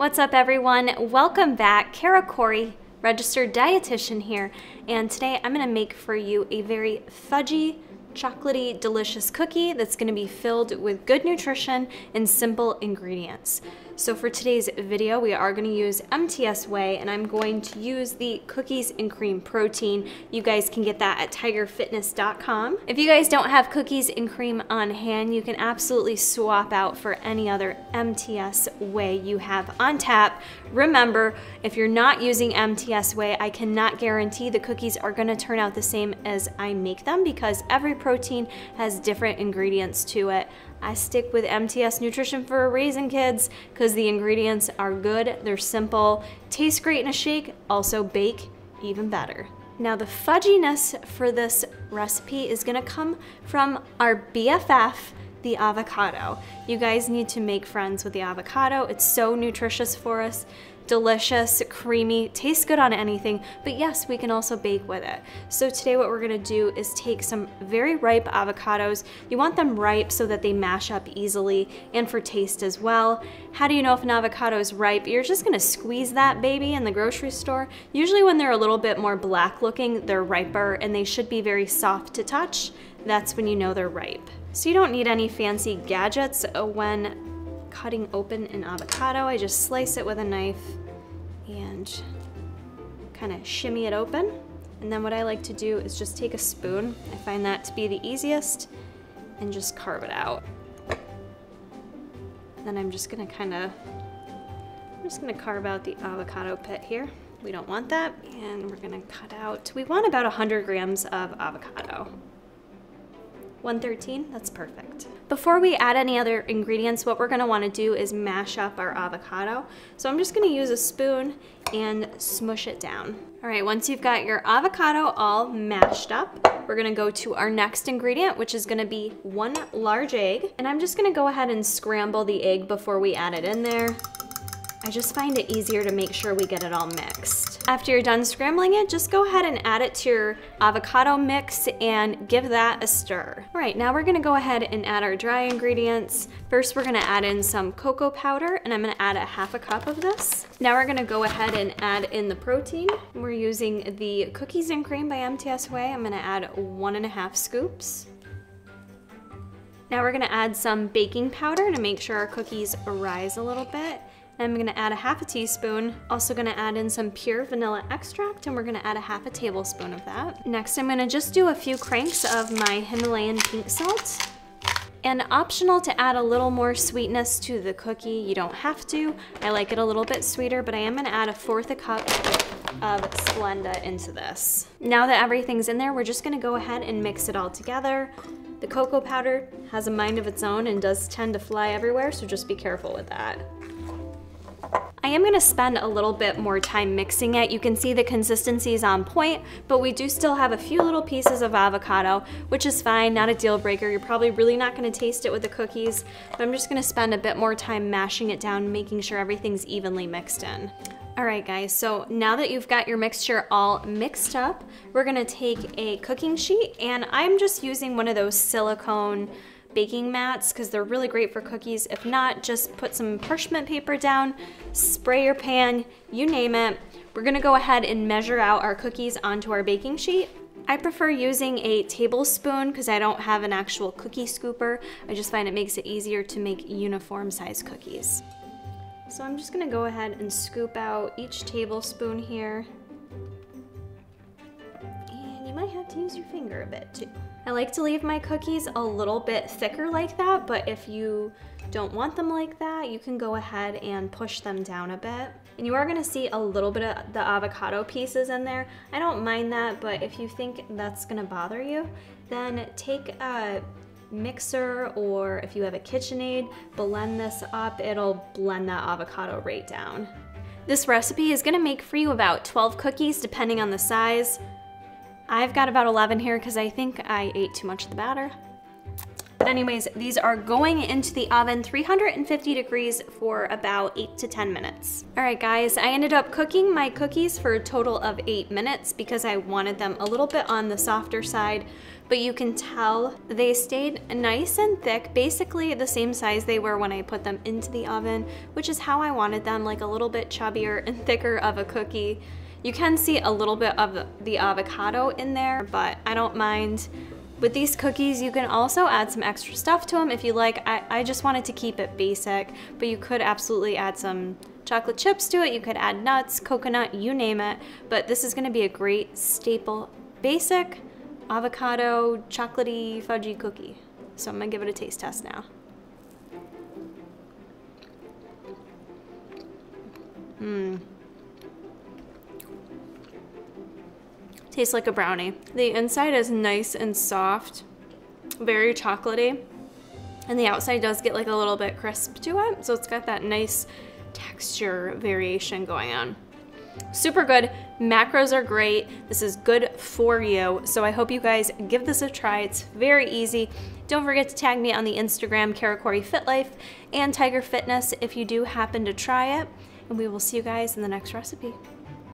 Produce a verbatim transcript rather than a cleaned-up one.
What's up everyone? Welcome back. Kara Corey, registered dietitian here, and today I'm going to make for you a very fudgy, chocolatey, delicious cookie that's going to be filled with good nutrition and simple ingredients. So for today's video, we are going to use M T S Whey, and I'm going to use the cookies and cream protein. You guys can get that at tiger fitness dot com. If you guys don't have cookies and cream on hand, you can absolutely swap out for any other M T S Whey you have on tap. Remember, if you're not using M T S Whey, I cannot guarantee the cookies are going to turn out the same as I make them, because every protein has different ingredients to it. I stick with M T S Nutrition for a reason, kids, because the ingredients are good, they're simple, taste great in a shake, also bake even better. Now the fudginess for this recipe is gonna come from our B F F, the avocado. You guys need to make friends with the avocado. It's so nutritious for us. Delicious, creamy, tastes good on anything, but yes, we can also bake with it. So today what we're gonna do is take some very ripe avocados. You want them ripe so that they mash up easily and for taste as well. How do you know if an avocado is ripe? You're just gonna squeeze that baby in the grocery store. Usually when they're a little bit more black looking, they're riper and they should be very soft to touch. That's when you know they're ripe. So you don't need any fancy gadgets when cutting open an avocado. I just slice it with a knife and kind of shimmy it open. And then what I like to do is just take a spoon. I find that to be the easiest, and just carve it out. And then I'm just gonna kind of, I'm just gonna carve out the avocado pit here. We don't want that. And we're gonna cut out, we want about one hundred grams of avocado. one thirteen, that's perfect. Before we add any other ingredients, what we're gonna wanna do is mash up our avocado. So I'm just gonna use a spoon and smush it down. All right, once you've got your avocado all mashed up, we're gonna go to our next ingredient, which is gonna be one large egg. And I'm just gonna go ahead and scramble the egg before we add it in there. I just find it easier to make sure we get it all mixed. After you're done scrambling it, just go ahead and add it to your avocado mix and give that a stir. All right, now we're gonna go ahead and add our dry ingredients. First, we're gonna add in some cocoa powder, and I'm gonna add a half a cup of this. Now we're gonna go ahead and add in the protein. We're using the cookies and cream by M T S Whey. I'm gonna add one and a half scoops. Now we're gonna add some baking powder to make sure our cookies rise a little bit. I'm gonna add a half a teaspoon. Also gonna add in some pure vanilla extract, and we're gonna add a half a tablespoon of that. Next, I'm gonna just do a few cranks of my Himalayan pink salt. And optional to add a little more sweetness to the cookie. You don't have to. I like it a little bit sweeter, but I am gonna add a fourth a cup of Splenda into this. Now that everything's in there, we're just gonna go ahead and mix it all together. The cocoa powder has a mind of its own and does tend to fly everywhere, so just be careful with that. I am gonna spend a little bit more time mixing it. You can see the consistency is on point, but we do still have a few little pieces of avocado, which is fine, not a deal breaker. You're probably really not gonna taste it with the cookies, but I'm just gonna spend a bit more time mashing it down, making sure everything's evenly mixed in. All right guys, so now that you've got your mixture all mixed up, we're gonna take a cooking sheet, and I'm just using one of those silicone baking mats because they're really great for cookies. If not, just put some parchment paper down, spray your pan, you name it. We're gonna go ahead and measure out our cookies onto our baking sheet. I prefer using a tablespoon because I don't have an actual cookie scooper. I just find it makes it easier to make uniform size cookies. So I'm just gonna go ahead and scoop out each tablespoon here. You might have to use your finger a bit too. I like to leave my cookies a little bit thicker like that, but if you don't want them like that, you can go ahead and push them down a bit. And you are gonna see a little bit of the avocado pieces in there. I don't mind that, but if you think that's gonna bother you, then take a mixer, or if you have a KitchenAid, blend this up. It'll blend that avocado right down. This recipe is gonna make for you about twelve cookies, depending on the size. I've got about eleven here because I think I ate too much of the batter. But anyways, these are going into the oven three hundred fifty degrees for about eight to ten minutes. All right guys, I ended up cooking my cookies for a total of eight minutes because I wanted them a little bit on the softer side, but you can tell they stayed nice and thick, basically the same size they were when I put them into the oven, which is how I wanted them, like a little bit chubbier and thicker of a cookie. You can see a little bit of the avocado in there, but I don't mind. With these cookies, you can also add some extra stuff to them if you like. I, I just wanted to keep it basic, but you could absolutely add some chocolate chips to it. You could add nuts, coconut, you name it. But this is gonna be a great staple, basic avocado, chocolatey, fudgy cookie. So I'm gonna give it a taste test now. Mmm. Tastes like a brownie. The inside is nice and soft, very chocolatey, and the outside does get like a little bit crisp to it, so it's got that nice texture variation going on. Super good. Macros are great. This is good for you, so I hope you guys give this a try. It's very easy. Don't forget to tag me on the Instagram, Kara Corey Fit Life, and Tiger Fitness if you do happen to try it, and we will see you guys in the next recipe.